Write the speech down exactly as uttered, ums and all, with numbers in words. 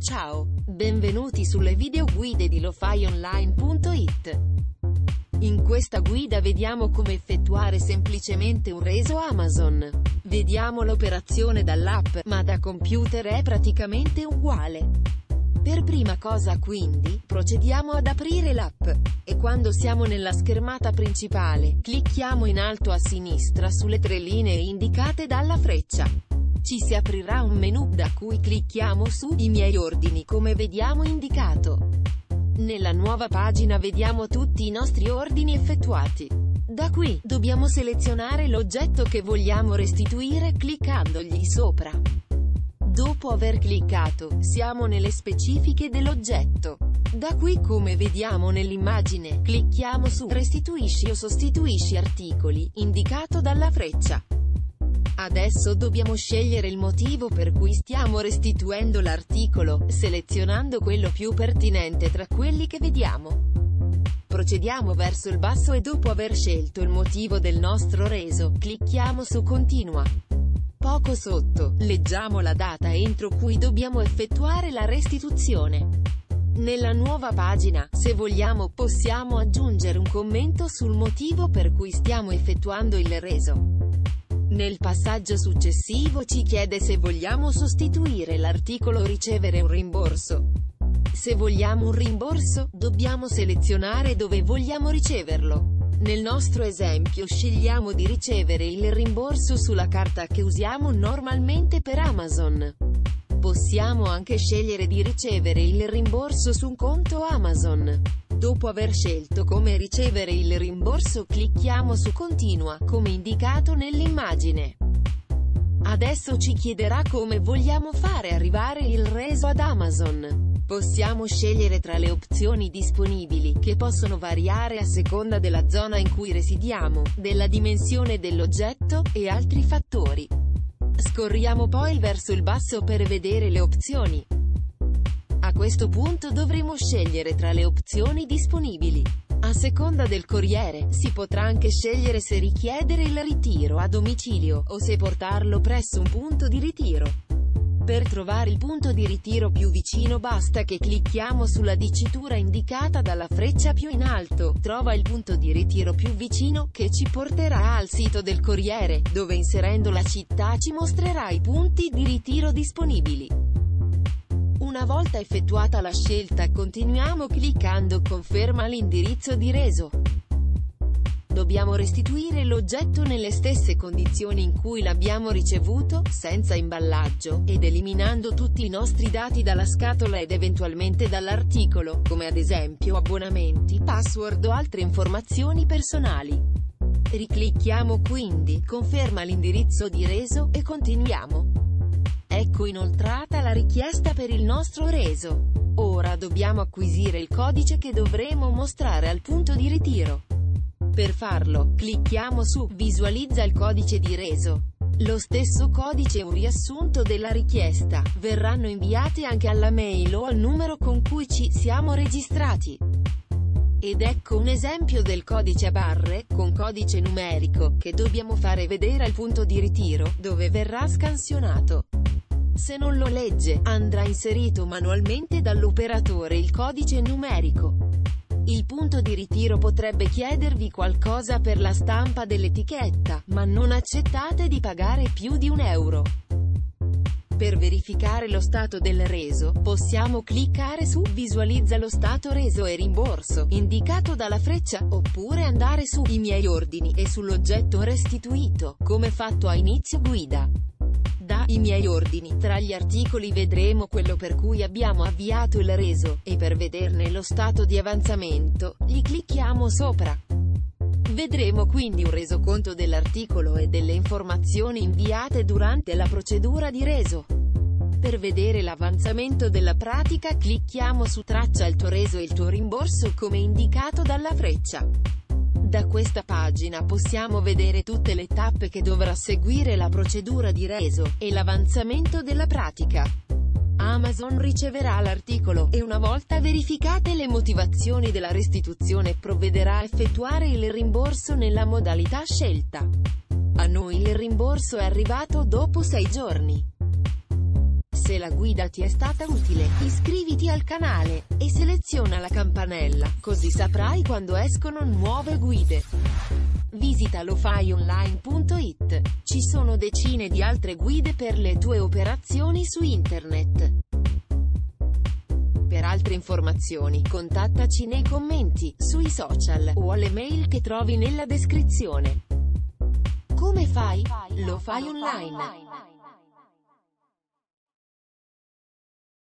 Ciao, benvenuti sulle video guide di lo fai online punto it. In questa guida vediamo come effettuare semplicemente un reso Amazon. Vediamo l'operazione dall'app, ma da computer è praticamente uguale. Per prima cosa quindi, procediamo ad aprire l'app, e quando siamo nella schermata principale, clicchiamo in alto a sinistra sulle tre linee indicate dalla freccia. Ci si aprirà un menu, da cui clicchiamo su «I miei ordini» come vediamo indicato. Nella nuova pagina vediamo tutti i nostri ordini effettuati. Da qui, dobbiamo selezionare l'oggetto che vogliamo restituire cliccandogli sopra. Dopo aver cliccato, siamo nelle specifiche dell'oggetto. Da qui, come vediamo nell'immagine, clicchiamo su «Restituisci o sostituisci articoli» indicato dalla freccia. Adesso dobbiamo scegliere il motivo per cui stiamo restituendo l'articolo, selezionando quello più pertinente tra quelli che vediamo. Procediamo verso il basso e dopo aver scelto il motivo del nostro reso, clicchiamo su Continua. Poco sotto, leggiamo la data entro cui dobbiamo effettuare la restituzione. Nella nuova pagina, se vogliamo, possiamo aggiungere un commento sul motivo per cui stiamo effettuando il reso. Nel passaggio successivo ci chiede se vogliamo sostituire l'articolo o ricevere un rimborso. Se vogliamo un rimborso, dobbiamo selezionare dove vogliamo riceverlo. Nel nostro esempio scegliamo di ricevere il rimborso sulla carta che usiamo normalmente per Amazon. Possiamo anche scegliere di ricevere il rimborso su un conto Amazon. Dopo aver scelto come ricevere il rimborso clicchiamo su Continua, come indicato nell'immagine. Adesso ci chiederà come vogliamo fare arrivare il reso ad Amazon. Possiamo scegliere tra le opzioni disponibili, che possono variare a seconda della zona in cui residiamo, della dimensione dell'oggetto, e altri fattori. Scorriamo poi verso il basso per vedere le opzioni. A questo punto dovremo scegliere tra le opzioni disponibili. A seconda del corriere, si potrà anche scegliere se richiedere il ritiro a domicilio, o se portarlo presso un punto di ritiro. Per trovare il punto di ritiro più vicino basta che clicchiamo sulla dicitura indicata dalla freccia più in alto, trova il punto di ritiro più vicino, che ci porterà al sito del corriere, dove inserendo la città ci mostrerà i punti di ritiro disponibili. Una volta effettuata la scelta continuiamo cliccando conferma l'indirizzo di reso. Dobbiamo restituire l'oggetto nelle stesse condizioni in cui l'abbiamo ricevuto, senza imballaggio, ed eliminando tutti i nostri dati dalla scatola ed eventualmente dall'articolo, come ad esempio abbonamenti, password o altre informazioni personali. Riclicchiamo quindi conferma l'indirizzo di reso e continuiamo. Ecco inoltrata la richiesta per il nostro reso. Ora dobbiamo acquisire il codice che dovremo mostrare al punto di ritiro. Per farlo, clicchiamo su Visualizza il codice di reso. Lo stesso codice e un riassunto della richiesta verranno inviati anche alla mail o al numero con cui ci siamo registrati. Ed ecco un esempio del codice a barre, con codice numerico, che dobbiamo fare vedere al punto di ritiro, dove verrà scansionato. Se non lo legge, andrà inserito manualmente dall'operatore il codice numerico. Il punto di ritiro potrebbe chiedervi qualcosa per la stampa dell'etichetta, ma non accettate di pagare più di un euro. Per verificare lo stato del reso, possiamo cliccare su Visualizza lo stato reso e rimborso, indicato dalla freccia, oppure andare su I miei ordini e sull'oggetto restituito, come fatto a inizio guida. Da I miei ordini, tra gli articoli vedremo quello per cui abbiamo avviato il reso, e per vederne lo stato di avanzamento, gli clicchiamo sopra. Vedremo quindi un resoconto dell'articolo e delle informazioni inviate durante la procedura di reso. Per vedere l'avanzamento della pratica clicchiamo su Traccia il tuo reso e il tuo rimborso come indicato dalla freccia. Da questa pagina possiamo vedere tutte le tappe che dovrà seguire la procedura di reso, e l'avanzamento della pratica. Amazon riceverà l'articolo, e una volta verificate le motivazioni della restituzione provvederà a effettuare il rimborso nella modalità scelta. A noi il rimborso è arrivato dopo sei giorni. Se la guida ti è stata utile, iscriviti al canale e seleziona la campanella, così saprai quando escono nuove guide. Visita lo fai online punto it. Ci sono decine di altre guide per le tue operazioni su internet. Per altre informazioni, contattaci nei commenti, sui social o alle mail che trovi nella descrizione. Come fai? Lo fai online.